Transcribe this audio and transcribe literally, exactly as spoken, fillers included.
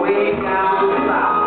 way down south.